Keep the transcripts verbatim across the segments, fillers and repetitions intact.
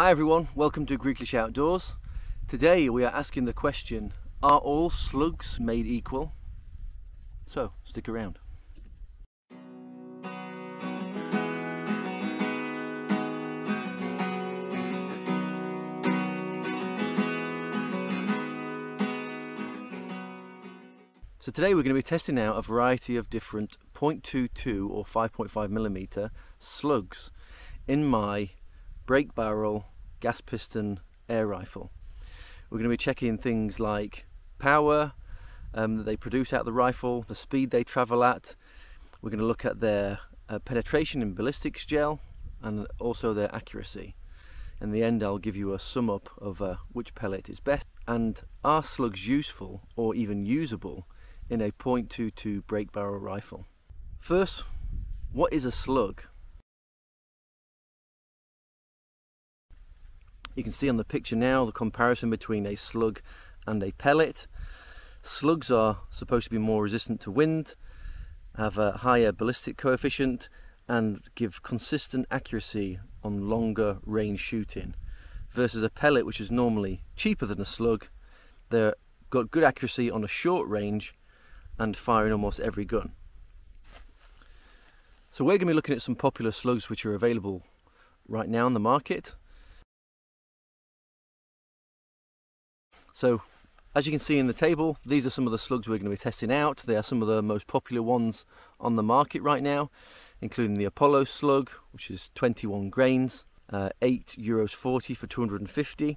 Hi everyone, welcome to Greeklish Outdoors. Today we are asking the question, are all slugs made equal? So, stick around. So today we're going to be testing out a variety of different point two two or five point five millimeter slugs in my Brake Barrel Gas Piston Air Rifle. We're going to be checking things like power um, that they produce out of the rifle, the speed they travel at. We're going to look at their uh, penetration in ballistics gel and also their accuracy. In the end I'll give you a sum up of uh, which pellet is best and are slugs useful or even usable in a point two two Brake Barrel rifle. First, what is a slug? You can see on the picture now the comparison between a slug and a pellet. Slugs are supposed to be more resistant to wind, have a higher ballistic coefficient and give consistent accuracy on longer range shooting versus a pellet, which is normally cheaper than a slug. They've got good accuracy on a short range and fire in almost every gun. So we're going to be looking at some popular slugs which are available right now on the market. So, as you can see in the table, these are some of the slugs we're going to be testing out. They are some of the most popular ones on the market right now, including the Apollo slug, which is twenty-one grains, uh, eight euros forty for two hundred and fifty.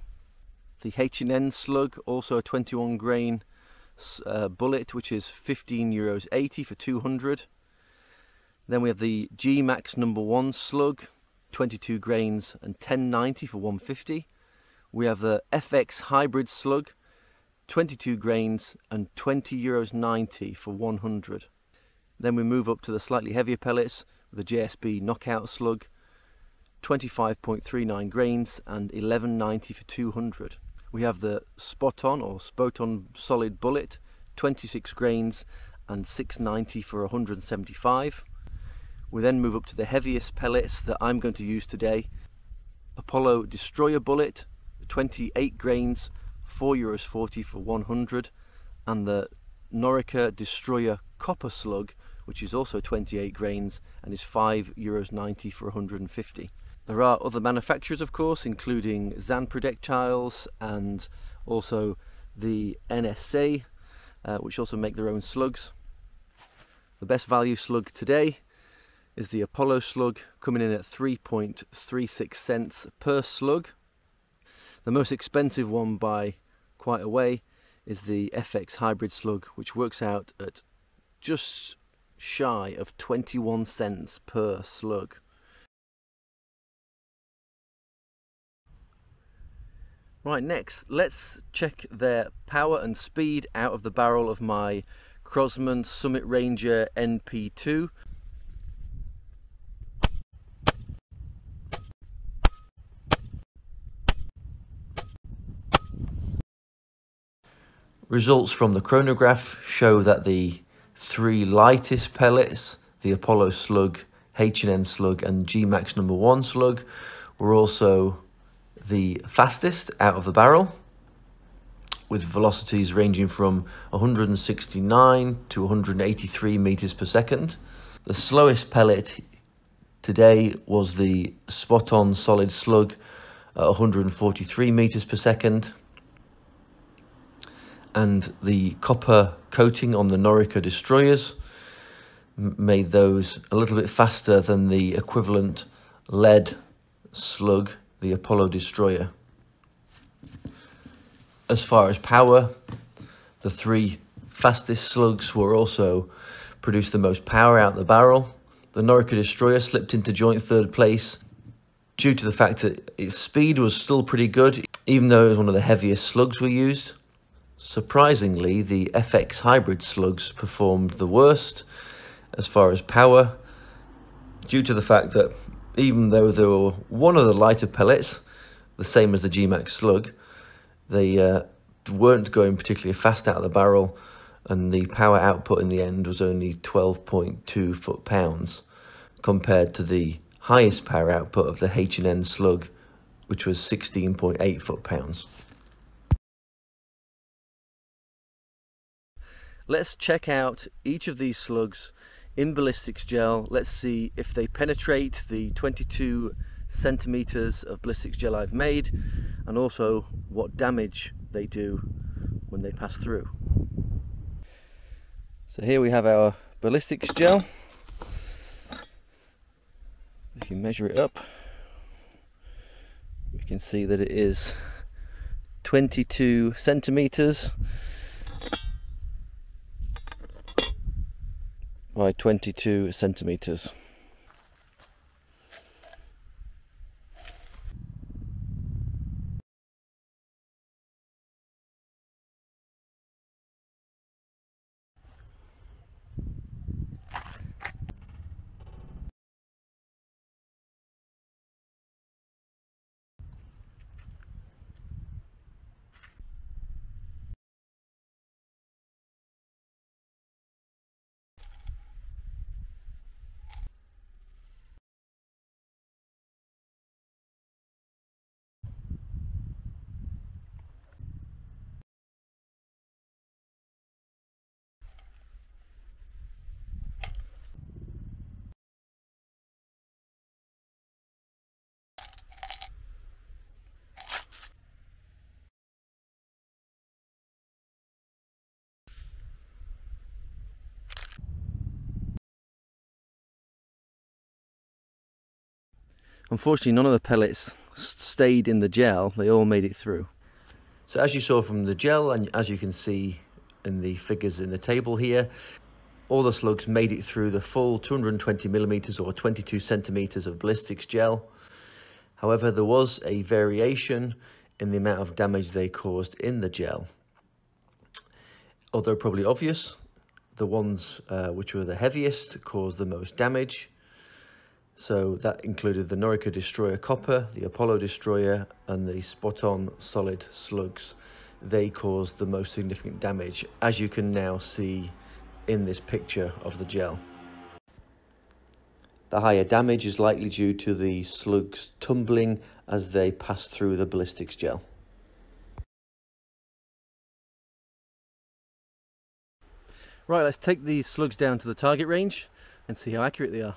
The H and N slug, also a twenty-one grain uh, bullet, which is fifteen euros eighty for two hundred. Then we have the G-Max number one slug, twenty-two grains and ten ninety for one hundred and fifty. We have the F X Hybrid slug, twenty-two grains and twenty euros ninety for one hundred. Then we move up to the slightly heavier pellets with the J S B knockout slug, twenty-five point three nine grains and eleven ninety for two hundred. We have the Spoton or Spoton solid bullet, twenty-six grains and six ninety for one hundred and seventy-five. We then move up to the heaviest pellets that I'm going to use today. Apollo destroyer bullet, twenty-eight grains, four euros forty for one hundred, and the Norica destroyer copper slug, which is also twenty-eight grains and is five euros ninety for one hundred and fifty. There are other manufacturers of course, including Zanprojectiles and also the N S A, uh, which also make their own slugs. The best value slug today is the Apollo slug, coming in at three point three six cents per slug. The most expensive one by quite a way is the F X Hybrid slug, which works out at just shy of twenty-one cents per slug. Right, next, let's check their power and speed out of the barrel of my Crosman Summit Ranger N P two. Results from the chronograph show that the three lightest pellets, the Apollo slug, H and N slug and G-Max number one slug, were also the fastest out of the barrel, with velocities ranging from one hundred and sixty-nine to one hundred and eighty-three meters per second. The slowest pellet today was the Spoton solid slug at one hundred and forty-three meters per second, and the copper coating on the Norica destroyers made those a little bit faster than the equivalent lead slug, the Apollo destroyer. As far as power, the three fastest slugs were also produced the most power out the barrel. The Norica destroyer slipped into joint third place due to the fact that its speed was still pretty good, even though it was one of the heaviest slugs we used. Surprisingly, the F X Hybrid slugs performed the worst as far as power, due to the fact that even though they were one of the lighter pellets, the same as the G-Max slug, they uh, weren't going particularly fast out of the barrel, and the power output in the end was only twelve point two foot-pounds compared to the highest power output of the H and N slug, which was sixteen point eight foot-pounds. Let's check out each of these slugs in ballistics gel. Let's see if they penetrate the twenty-two centimeters of ballistics gel I've made, and also what damage they do when they pass through. So here we have our ballistics gel. We can measure it up. We can see that it is twenty-two centimeters by twenty-two centimeters. Unfortunately, none of the pellets stayed in the gel, they all made it through. So as you saw from the gel, and as you can see in the figures in the table here, all the slugs made it through the full two hundred twenty millimeters or twenty-two centimeters of ballistics gel. However, there was a variation in the amount of damage they caused in the gel. Although probably obvious, the ones uh, which were the heaviest caused the most damage. So that included the Norica Destroyer Copper, the Apollo Destroyer, and the Spoton Solid Slugs. They caused the most significant damage, as you can now see in this picture of the gel. The higher damage is likely due to the slugs tumbling as they pass through the ballistics gel. Right, let's take these slugs down to the target range and see how accurate they are.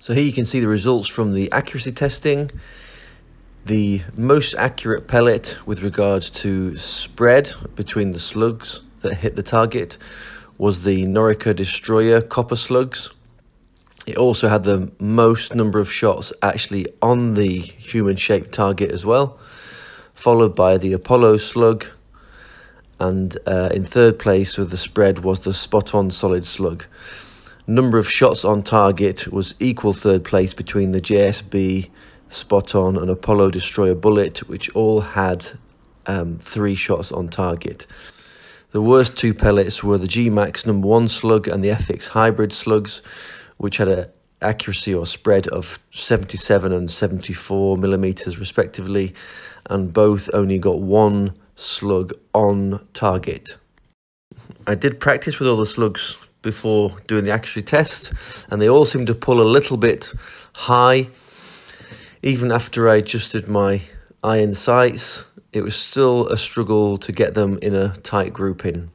So here you can see the results from the accuracy testing. The most accurate pellet with regards to spread between the slugs that hit the target was the Norica Destroyer Copper Slugs. It also had the most number of shots actually on the human-shaped target as well, followed by the Apollo Slug, and uh, in third place with the spread was the Spoton Solid Slug. Number of shots on target was equal third place between the J S B, Spoton and Apollo Destroyer Bullet, which all had um, three shots on target. The worst two pellets were the G-Max number one slug and the F X Hybrid slugs, which had an accuracy or spread of seventy-seven and seventy-four millimeters respectively, and both only got one slug on target. I did practice with all the slugs before doing the accuracy test, and they all seem to pull a little bit high. Even after I adjusted my iron sights, it was still a struggle to get them in a tight grouping,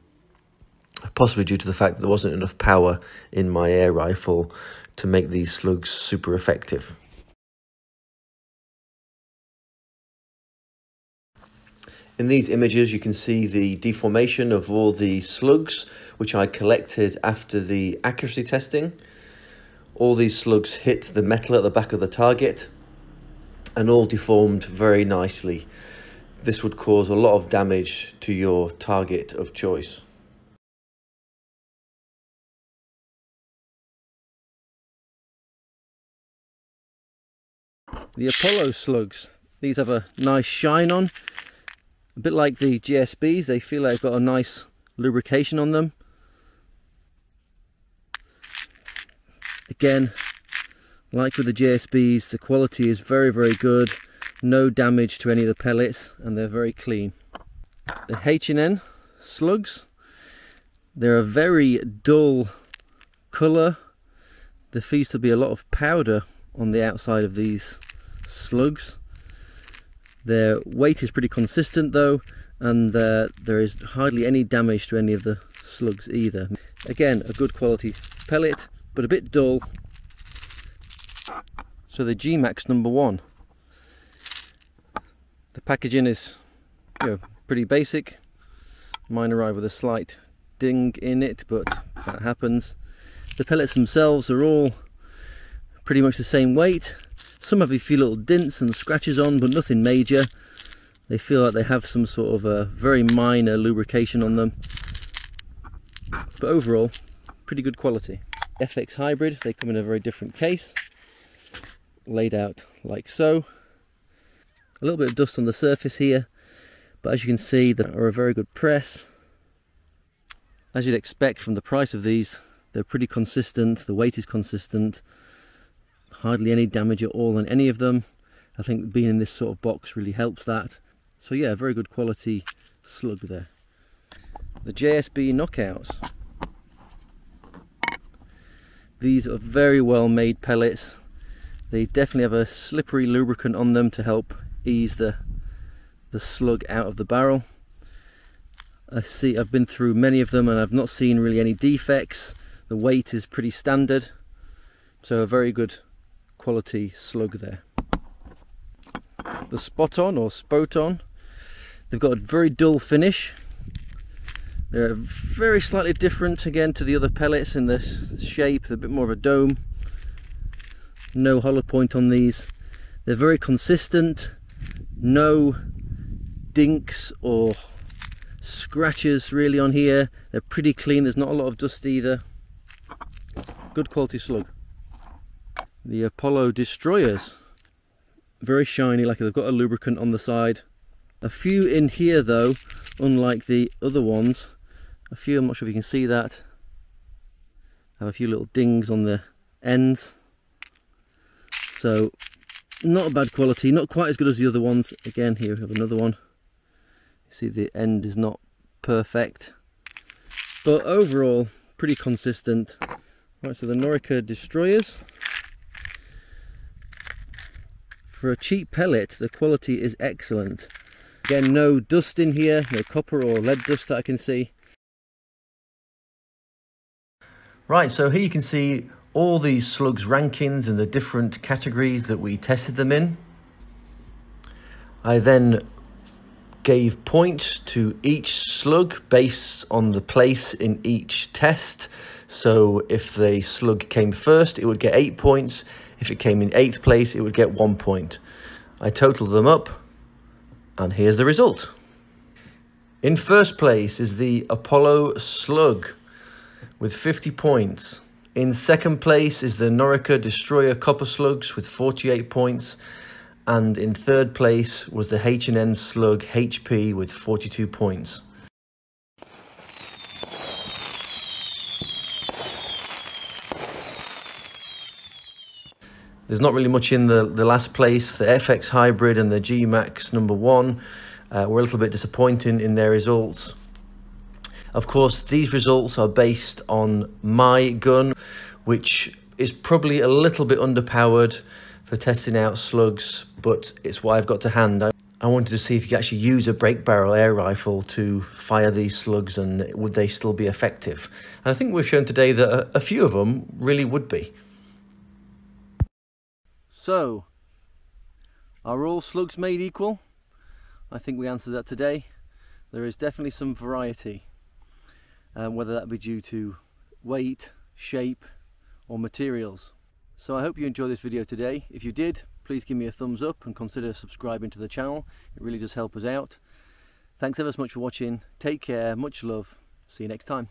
possibly due to the fact that there wasn't enough power in my air rifle to make these slugs super effective. In these images you can see the deformation of all the slugs which I collected after the accuracy testing. All these slugs hit the metal at the back of the target and all deformed very nicely. This would cause a lot of damage to your target of choice. The Apollo slugs, these have a nice shine on. A bit like the J S Bs, they feel like they've got a nice lubrication on them. Again, like with the J S Bs, the quality is very, very good. No damage to any of the pellets, and they're very clean. The H and N slugs, they're a very dull colour. There seems to be a lot of powder on the outside of these slugs. Their weight is pretty consistent though, and uh, there is hardly any damage to any of the slugs either. Again, a good quality pellet, but a bit dull. So the G-Max number one. The packaging is, you know, pretty basic. Mine arrived with a slight ding in it, but that happens. The pellets themselves are all pretty much the same weight. Some have a few little dints and scratches on, but nothing major. They feel like they have some sort of a very minor lubrication on them. But overall, pretty good quality. F X Hybrid, they come in a very different case. Laid out like so. A little bit of dust on the surface here, but as you can see, they are a very good press. As you'd expect from the price of these, they're pretty consistent, the weight is consistent. Hardly any damage at all on any of them. I think being in this sort of box really helps that. So yeah, very good quality slug there. The J S B knockouts. These are very well made pellets. They definitely have a slippery lubricant on them to help ease the, the slug out of the barrel. I see, I've been through many of them and I've not seen really any defects. The weight is pretty standard. So a very good quality slug there. The Spoton or Spoton, they've got a very dull finish. They're very slightly different again to the other pellets in this shape. They're a bit more of a dome. No hollow point on these. They're very consistent. No dinks or scratches really on here. They're pretty clean. There's not a lot of dust either. Good quality slug. The Apollo destroyers, very shiny, like they've got a lubricant on the side. A few in here though, unlike the other ones, a few, I'm not sure if you can see that, have a few little dings on the ends. So not a bad quality, not quite as good as the other ones. Again, here we have another one. You see the end is not perfect, but overall pretty consistent. Right, so the Norica destroyers. For a cheap pellet, the quality is excellent. Again, no dust in here, no copper or lead dust that I can see. Right, so here you can see all these slugs' rankings and the different categories that we tested them in. I then gave points to each slug based on the place in each test. So if the slug came first, it would get eight points. If it came in eighth place, it would get one point. I totaled them up, and here's the result. In first place is the Apollo Slug with fifty points. In second place is the Norica Destroyer Copper Slugs with forty-eight points. And in third place was the H and N Slug H P with forty-two points. There's not really much in the, the last place. The F X Hybrid and the G-Max number one uh, were a little bit disappointing in their results. Of course, these results are based on my gun, which is probably a little bit underpowered for testing out slugs, but it's what I've got to hand. I, I wanted to see if you could actually use a brake barrel air rifle to fire these slugs and would they still be effective. And I think we've shown today that a, a few of them really would be. So, are all slugs made equal? I think we answered that today. There is definitely some variety, um, whether that be due to weight, shape, or materials. So I hope you enjoyed this video today. If you did, please give me a thumbs up and consider subscribing to the channel. It really does help us out. Thanks ever so much for watching. Take care, much love. See you next time.